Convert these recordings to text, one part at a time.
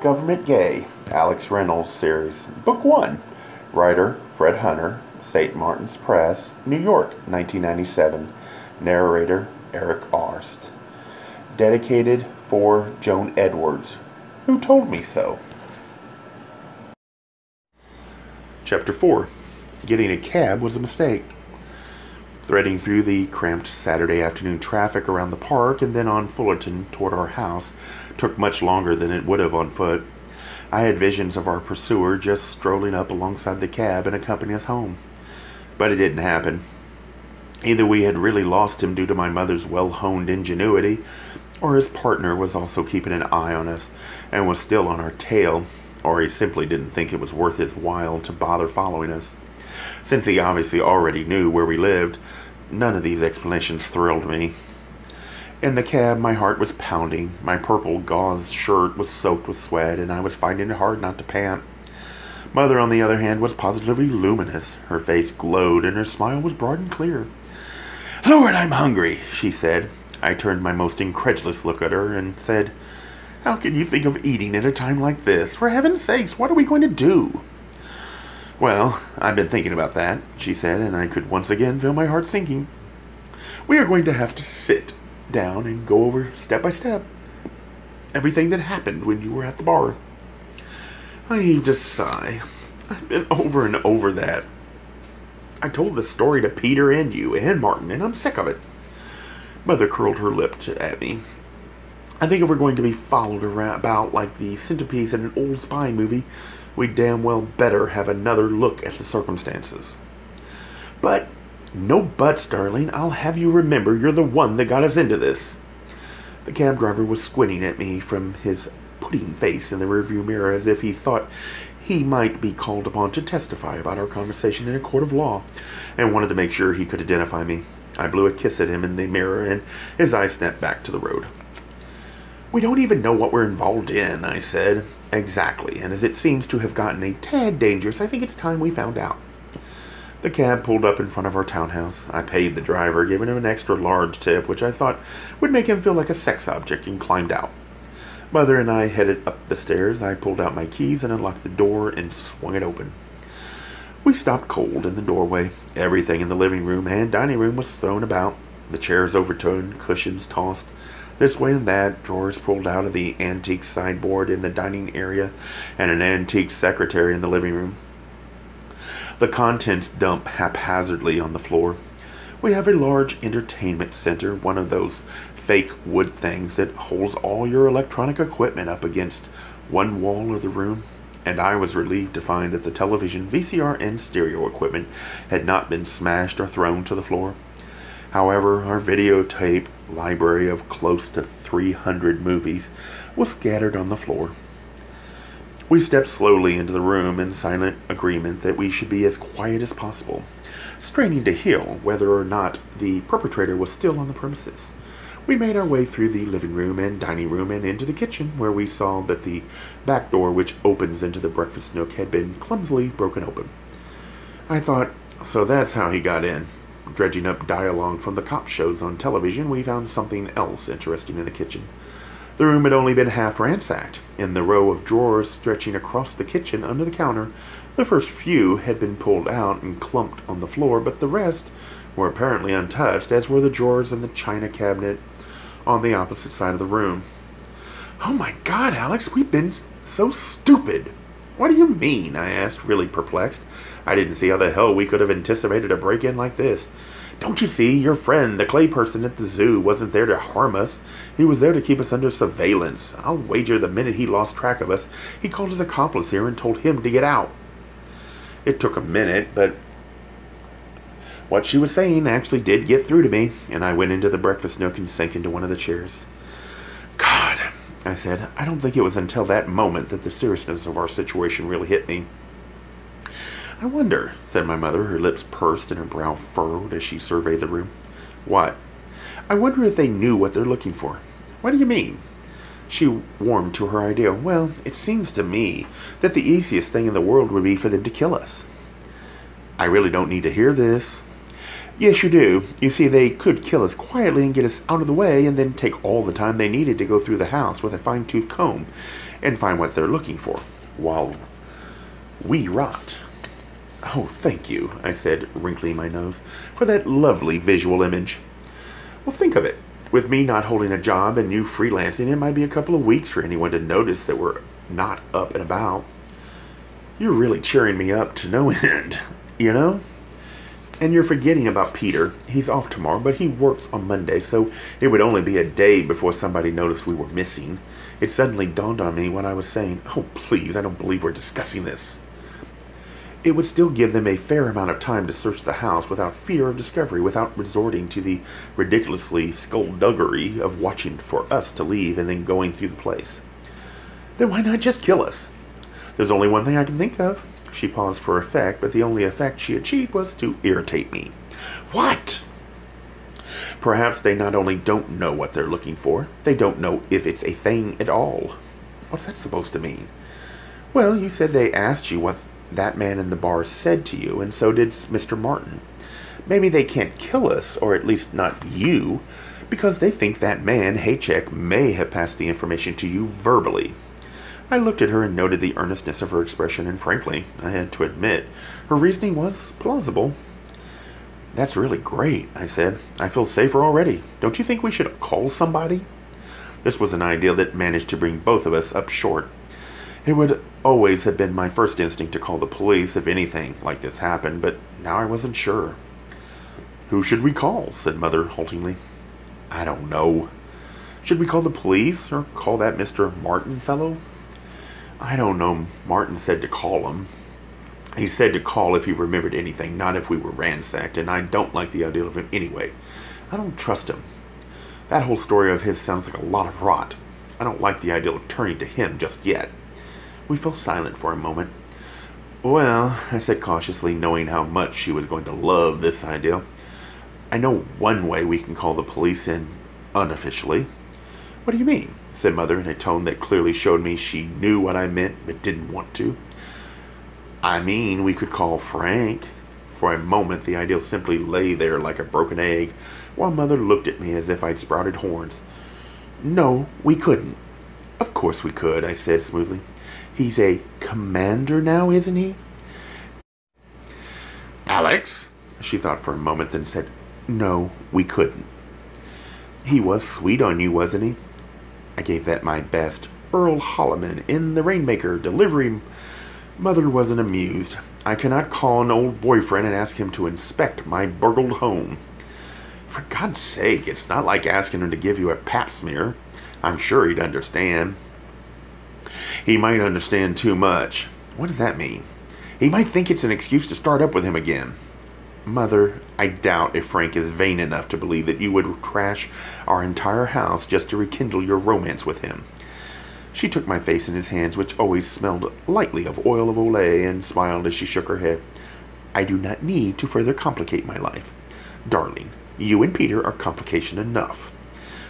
Government Gay, Alex Reynolds Series, Book 1, writer Fred Hunter, St. Martin's Press, New York, 1997, narrator Eric Arst. Dedicated for Joan Edwards, who told me so. Chapter 4. Getting a cab was a mistake. Threading through the cramped Saturday afternoon traffic around the park and then on Fullerton toward our house took much longer than it would have on foot. I had visions of our pursuer just strolling up alongside the cab and accompanying us home. But it didn't happen. Either we had really lost him due to my mother's well-honed ingenuity, or his partner was also keeping an eye on us and was still on our tail, or he simply didn't think it was worth his while to bother following us. Since he obviously already knew where we lived, none of these explanations thrilled me. In the cab, my heart was pounding, my purple gauze shirt was soaked with sweat, and I was finding it hard not to pant. Mother, on the other hand, was positively luminous. Her face glowed, and her smile was broad and clear. "Lord, I'm hungry," she said. I turned my most incredulous look at her and said, "How can you think of eating at a time like this? For heaven's sakes, what are we going to do?" "Well, I've been thinking about that," she said, and I could once again feel my heart sinking. "We are going to have to sit down and go over step by step everything that happened when you were at the bar." I heaved a sigh. "I've been over and over that. I told the story to Peter and you and Martin, and I'm sick of it." Mother curled her lip at me. "I think if we're going to be followed about like the centerpiece in an old spy movie, we damn well better have another look at the circumstances." "But, no buts, darling. I'll have you remember you're the one that got us into this." The cab driver was squinting at me from his pudding face in the rearview mirror as if he thought he might be called upon to testify about our conversation in a court of law and wanted to make sure he could identify me. I blew a kiss at him in the mirror and his eyes snapped back to the road. "We don't even know what we're involved in," I said. "Exactly, and as it seems to have gotten a tad dangerous, I think it's time we found out." The cab pulled up in front of our townhouse. I paid the driver, giving him an extra large tip, which I thought would make him feel like a sex object, and climbed out. Mother and I headed up the stairs. I pulled out my keys and unlocked the door and swung it open. We stopped cold in the doorway. Everything in the living room and dining room was thrown about. The chairs overturned, cushions tossed this way and that, drawers pulled out of the antique sideboard in the dining area, and an antique secretary in the living room. The contents dumped haphazardly on the floor. We have a large entertainment center, one of those fake wood things that holds all your electronic equipment up against one wall of the room, and I was relieved to find that the television, VCR, and stereo equipment had not been smashed or thrown to the floor. However, our videotape library of close to 300 movies was scattered on the floor. We stepped slowly into the room in silent agreement that we should be as quiet as possible, straining to hear whether or not the perpetrator was still on the premises. We made our way through the living room and dining room and into the kitchen, where we saw that the back door which opens into the breakfast nook had been clumsily broken open. I thought, so that's how he got in. Dredging up dialogue from the cop shows on television, we found something else interesting in the kitchen. The room had only been half ransacked. In the row of drawers stretching across the kitchen under the counter, the first few had been pulled out and clumped on the floor, but the rest were apparently untouched, as were the drawers in the china cabinet on the opposite side of the room. "Oh my God, Alex, we've been so stupid!" "What do you mean?" I asked, really perplexed. I didn't see how the hell we could have anticipated a break-in like this. "Don't you see? Your friend, the clay person at the zoo, wasn't there to harm us. He was there to keep us under surveillance. I'll wager the minute he lost track of us, he called his accomplice here and told him to get out." It took a minute, but what she was saying actually did get through to me, and I went into the breakfast nook and sank into one of the chairs. "God," I said, "I don't think it was until that moment that the seriousness of our situation really hit me." "I wonder," said my mother, her lips pursed and her brow furrowed as she surveyed the room. "What?" "I wonder if they knew what they're looking for." "What do you mean?" She warmed to her idea. "Well, it seems to me that the easiest thing in the world would be for them to kill us." "I really don't need to hear this." Yes, you do. You see, they could kill us quietly and get us out of the way and then take all the time they needed to go through the house with a fine-tooth comb and find what they're looking for, while we rot. Oh, thank you, I said, wrinkling my nose, for that lovely visual image. Well, think of it. With me not holding a job and you freelancing, it might be a couple of weeks for anyone to notice that we're not up and about. You're really cheering me up to no end, you know? And you're forgetting about Peter. He's off tomorrow, but he works on Monday, so it would only be a day before somebody noticed we were missing. It suddenly dawned on me when I was saying, oh, please, I don't believe we're discussing this. It would still give them a fair amount of time to search the house without fear of discovery, without resorting to the ridiculously skullduggery of watching for us to leave and then going through the place. Then why not just kill us? There's only one thing I can think of. She paused for effect, but the only effect she achieved was to irritate me. What? Perhaps they not only don't know what they're looking for, they don't know if it's a thing at all. What's that supposed to mean? Well, you said they asked you what that man in the bar said to you, and so did Mr. Martin. Maybe they can't kill us, or at least not you, because they think that man, Haycheck, may have passed the information to you verbally. I looked at her and noted the earnestness of her expression, and frankly, I had to admit, her reasoning was plausible. That's really great, I said. I feel safer already. Don't you think we should call somebody? This was an idea that managed to bring both of us up short. It would always have been my first instinct to call the police if anything like this happened, but now I wasn't sure. Who should we call? Said Mother haltingly. I don't know. Should we call the police, or call that Mr. Martin fellow? I don't know. Martin said to call him. He said to call if he remembered anything, not if we were ransacked, and I don't like the idea of him anyway. I don't trust him. That whole story of his sounds like a lot of rot. I don't like the idea of turning to him just yet. We fell silent for a moment. Well, I said cautiously, knowing how much she was going to love this idea. I know one way we can call the police in unofficially. What do you mean? Said Mother in a tone that clearly showed me she knew what I meant but didn't want to. I mean, we could call Frank. For a moment, the idea simply lay there like a broken egg, while Mother looked at me as if I'd sprouted horns. No, we couldn't. Of course we could, I said smoothly. He's a commander now, isn't he? Alex? She thought for a moment, then said, no, we couldn't. He was sweet on you, wasn't he? I gave that my best. Earl Holliman in the Rainmaker delivery. Mother wasn't amused. I cannot call an old boyfriend and ask him to inspect my burgled home. For God's sake, it's not like asking him to give you a pap smear. I'm sure he'd understand. He might understand too much. What does that mean? He might think it's an excuse to start up with him again. Mother, I doubt if Frank is vain enough to believe that you would trash our entire house just to rekindle your romance with him. She took my face in his hands, which always smelled lightly of oil of Olay, and smiled as she shook her head. I do not need to further complicate my life. Darling, you and Peter are complication enough.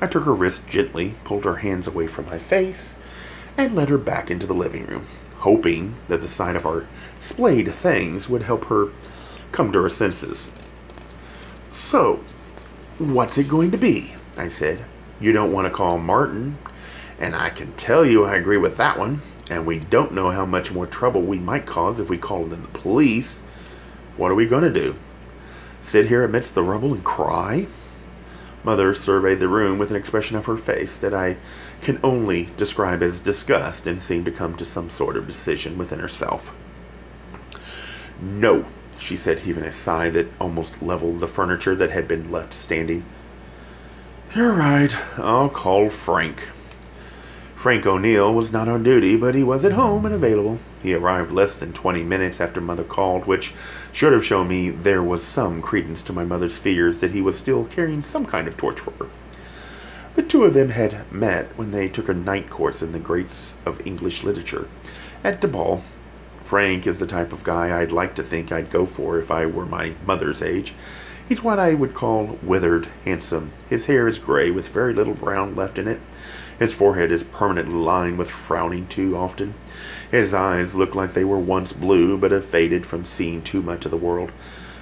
I took her wrist gently, pulled her hands away from my face, and led her back into the living room, hoping that the sight of our splayed things would help her come to her senses. So, what's it going to be? I said. You don't want to call Martin, and I can tell you I agree with that one, and we don't know how much more trouble we might cause if we called in the police. What are we going to do? Sit here amidst the rubble and cry? Mother surveyed the room with an expression of her face that I can only describe as disgust, and seemed to come to some sort of decision within herself. No, she said, heaving a sigh that almost leveled the furniture that had been left standing. You're right. I'll call Frank. Frank O'Neill was not on duty, but he was at home and available. He arrived less than 20 minutes after Mother called, which should have shown me there was some credence to my mother's fears that he was still carrying some kind of torch for her. The two of them had met when they took a night course in the greats of English literature at DePaul. Frank is the type of guy I'd like to think I'd go for if I were my mother's age. He's what I would call withered, handsome. His hair is gray with very little brown left in it. His forehead is permanently lined with frowning too often. His eyes look like they were once blue but have faded from seeing too much of the world.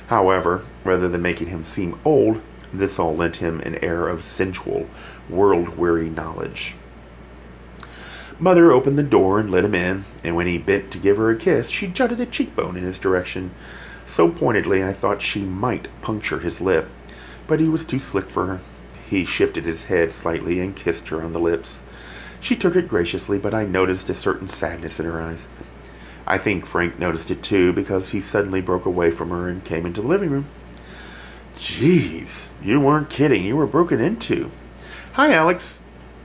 However, rather than making him seem old, this all lent him an air of sensual, world-weary knowledge. Mother opened the door and let him in, and when he bent to give her a kiss, she jutted a cheekbone in his direction, so pointedly I thought she might puncture his lip. But he was too slick for her. He shifted his head slightly and kissed her on the lips. She took it graciously, but I noticed a certain sadness in her eyes. I think Frank noticed it too, because he suddenly broke away from her and came into the living room. "Jeez, you weren't kidding. You were broken into. Hi, Alex."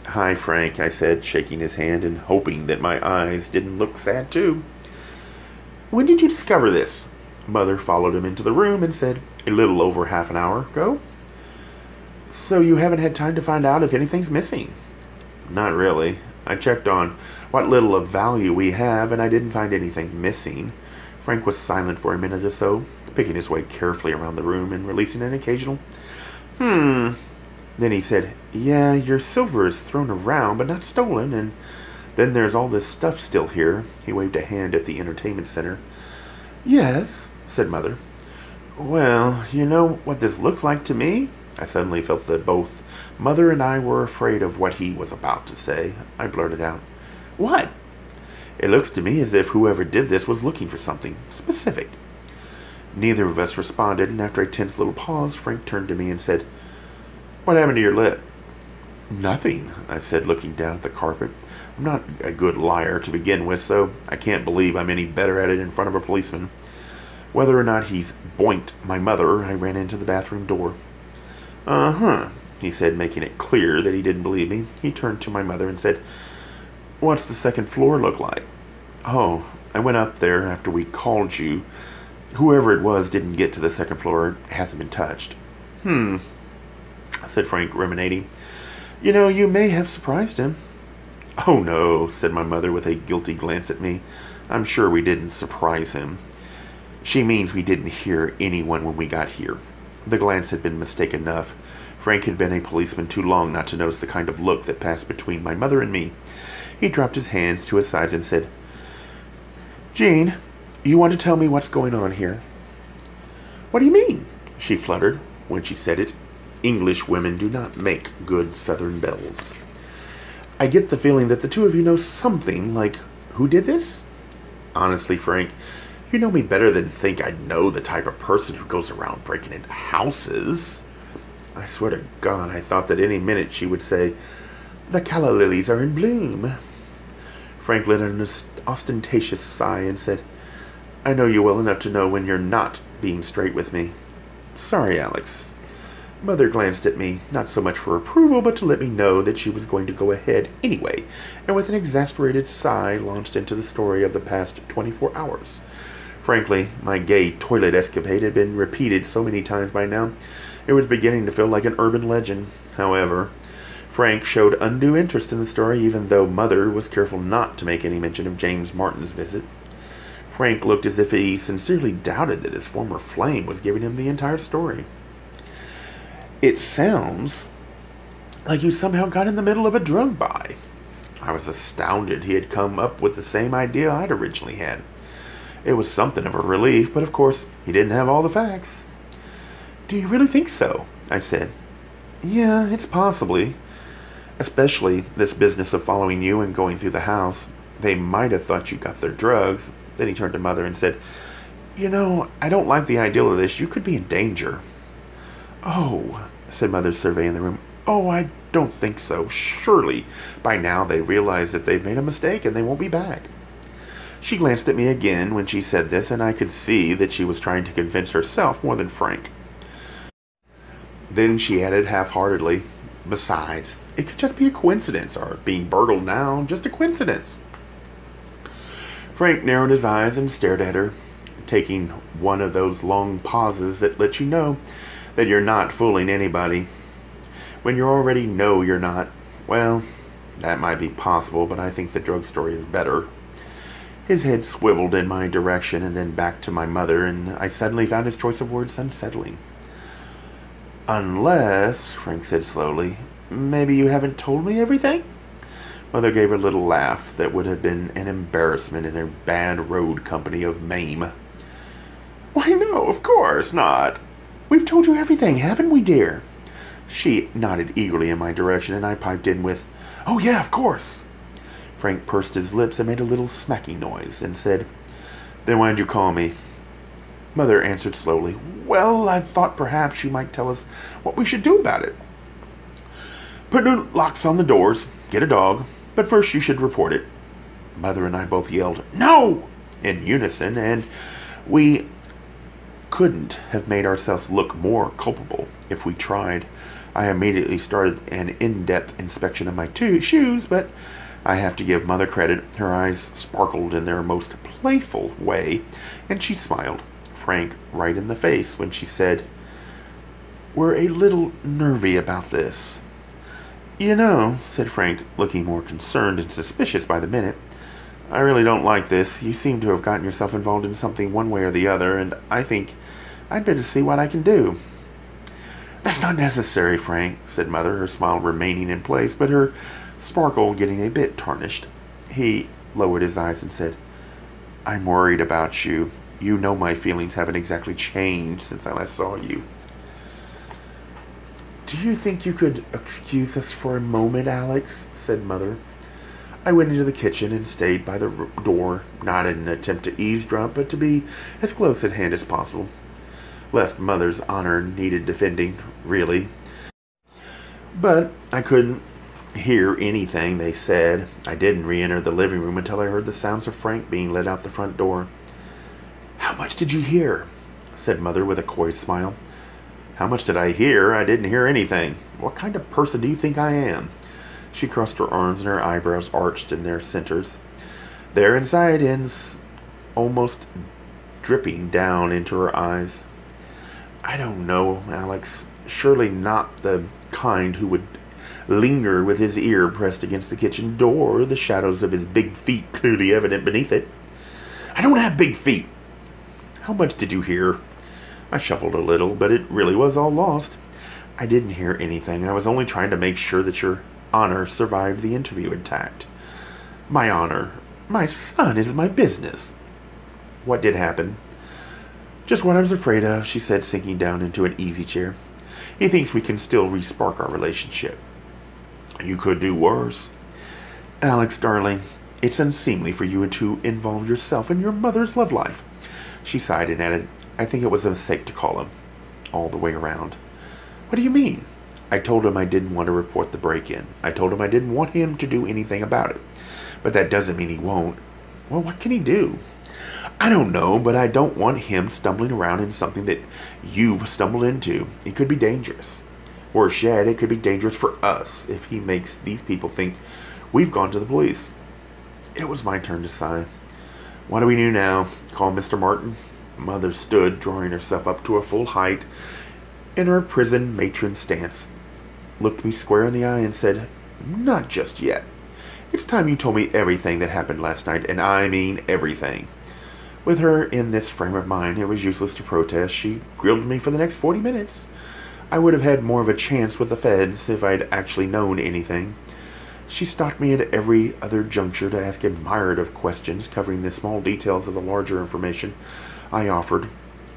"Hi, Frank," I said, shaking his hand and hoping that my eyes didn't look sad too. "When did you discover this?" Mother followed him into the room and said, "A little over half an hour ago." "So you haven't had time to find out if anything's missing?" "Not really. I checked on what little of value we have, and I didn't find anything missing." Frank was silent for a minute or so, picking his way carefully around the room and releasing an occasional Then he said, "Yeah, your silver is thrown around, but not stolen, and then there's all this stuff still here." He waved a hand at the entertainment center. "Yes," said Mother. "Well, you know what this looks like to me?" I suddenly felt that both Mother and I were afraid of what he was about to say. I blurted out, "What?" "It looks to me as if whoever did this was looking for something specific." Neither of us responded, and after a tense little pause, Frank turned to me and said, "What happened to your lip?" "Nothing," I said, looking down at the carpet. I'm not a good liar to begin with, so I can't believe I'm any better at it in front of a policeman. Whether or not he's boinked my mother, I ran into the bathroom door. "Uh-huh," he said, making it clear that he didn't believe me. He turned to my mother and said, "What's the second floor look like?" "Oh, I went up there after we called you. Whoever it was didn't get to the second floor. It hasn't been touched." Said Frank, ruminating. "You know, you may have surprised him." "Oh, no," said my mother with a guilty glance at me. "I'm sure we didn't surprise him. She means we didn't hear anyone when we got here." The glance had been mistaken enough. Frank had been a policeman too long not to notice the kind of look that passed between my mother and me. He dropped his hands to his sides and said, "Jean, you want to tell me what's going on here?" "What do you mean?" she fluttered when she said it. English women do not make good Southern belles. "I get the feeling that the two of you know something, like who did this?" "Honestly, Frank, you know me better than think I'd know the type of person who goes around breaking into houses." I swear to God, I thought that any minute she would say, "The calla lilies are in bloom." Frank let an ostentatious sigh and said, "I know you well enough to know when you're not being straight with me. Sorry, Alex." Mother glanced at me, not so much for approval, but to let me know that she was going to go ahead anyway, and with an exasperated sigh launched into the story of the past 24 hours. Frankly, my gay toilet escapade had been repeated so many times by now, it was beginning to feel like an urban legend. However, Frank showed undue interest in the story, even though Mother was careful not to make any mention of James Martin's visit. Frank looked as if he sincerely doubted that his former flame was giving him the entire story. "It sounds like you somehow got in the middle of a drug buy." I was astounded he had come up with the same idea I'd originally had. It was something of a relief, but of course, he didn't have all the facts. "Do you really think so?" I said. "Yeah, it's possibly. Especially this business of following you and going through the house. They might have thought you got their drugs." Then he turned to Mother and said, "You know, I don't like the idea of this. You could be in danger." "Oh," said Mother, surveying the room. "Oh, I don't think so. Surely by now they realize that they've made a mistake and they won't be back." She glanced at me again when she said this, and I could see that she was trying to convince herself more than Frank. Then she added half-heartedly, "Besides, it could just be a coincidence, or being burgled now, just a coincidence." Frank narrowed his eyes and stared at her, taking one of those long pauses that let you know that you're not fooling anybody. When you already know you're not, well, that might be possible, but I think the drug story is better. His head swiveled in my direction and then back to my mother, and I suddenly found his choice of words unsettling. "Unless," Frank said slowly, "maybe you haven't told me everything?" Mother gave a little laugh that would have been an embarrassment in a bad road company of Mame. Why, no, of course not. We've told you everything, haven't we, dear? She nodded eagerly in my direction, and I piped in with, Oh, yeah, of course. Frank pursed his lips and made a little smacking noise and said, Then why'd you call me? Mother answered slowly, Well, I thought perhaps you might tell us what we should do about it. Put new locks on the doors, get a dog, but first you should report it. Mother and I both yelled, No! in unison, and we couldn't have made ourselves look more culpable if we tried. I immediately started an in-depth inspection of my shoes, but I have to give Mother credit. Her eyes sparkled in their most playful way, and she smiled Frank right in the face when she said, We're a little nervy about this. You know, said Frank, looking more concerned and suspicious by the minute, I really don't like this. You seem to have gotten yourself involved in something one way or the other, and I think I'd better see what I can do. That's not necessary, Frank, said Mother, her smile remaining in place, but her sparkle getting a bit tarnished. He lowered his eyes and said, I'm worried about you. You know my feelings haven't exactly changed since I last saw you. Do you think you could excuse us for a moment, Alex? Said Mother. I went into the kitchen and stayed by the door, not in an attempt to eavesdrop, but to be as close at hand as possible. Lest Mother's honor needed defending, really. But I couldn't hear anything they said. I didn't re-enter the living room until I heard the sounds of Frank being led out the front door. How much did you hear? Said Mother with a coy smile. How much did I hear? I didn't hear anything. What kind of person do you think I am? She crossed her arms and her eyebrows arched in their centers, their inside ends almost dripping down into her eyes. I don't know, Alex. Surely not the kind who would linger with his ear pressed against the kitchen door, the shadows of his big feet clearly evident beneath it. I don't have big feet. How much did you hear? I shuffled a little, but it really was all lost. I didn't hear anything. I was only trying to make sure that your honor survived the interview intact. My honor, my son is my business. What did happen? Just what I was afraid of, she said, sinking down into an easy chair. He thinks we can still re-spark our relationship. You could do worse. Alex, darling, it's unseemly for you to involve yourself in your mother's love life. She sighed and added, I think it was a mistake to call him. All the way around. What do you mean? I told him I didn't want to report the break-in. I told him I didn't want him to do anything about it. But that doesn't mean he won't. Well, what can he do? I don't know, but I don't want him stumbling around in something that you've stumbled into. It could be dangerous. Worse yet, it could be dangerous for us if he makes these people think we've gone to the police. It was my turn to sigh. What do we do now? Call Mr. Martin? Mother stood, drawing herself up to a full height in her prison matron stance, looked me square in the eye and said, Not just yet. It's time you told me everything that happened last night, and I mean everything. With her in this frame of mind, it was useless to protest. She grilled me for the next 40 minutes. I would have had more of a chance with the feds if I'd actually known anything. She stopped me at every other juncture to ask a myriad of questions covering the small details of the larger information I offered.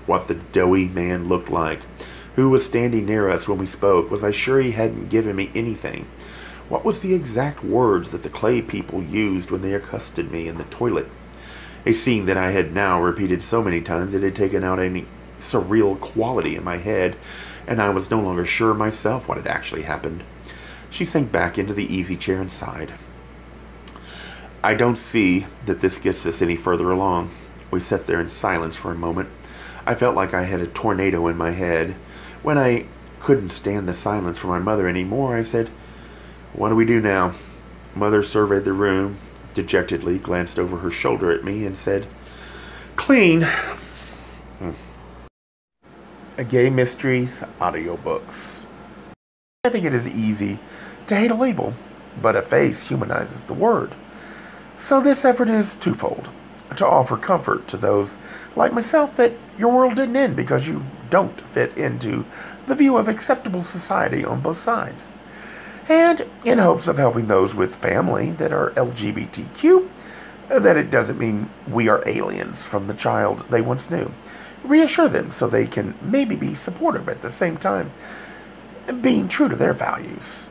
What the doughy man looked like. Who was standing near us when we spoke? Was I sure he hadn't given me anything? What was the exact words that the Clay people used when they accosted me in the toilet? A scene that I had now repeated so many times it had taken out any surreal quality in my head, and I was no longer sure myself what had actually happened. She sank back into the easy chair and sighed. I don't see that this gets us any further along. We sat there in silence for a moment. I felt like I had a tornado in my head. When I couldn't stand the silence from my mother anymore, I said, What do we do now? Mother surveyed the room, dejectedly glanced over her shoulder at me and said, Clean. A Gay Mysteries Audiobooks. I think it is easy to hate a label, but a face humanizes the word. So this effort is twofold, to offer comfort to those like myself that your world didn't end because you don't fit into the view of acceptable society on both sides, and in hopes of helping those with family that are LGBTQ, that it doesn't mean we are aliens from the child they once knew, reassure them so they can maybe be supportive at the same time, being true to their values.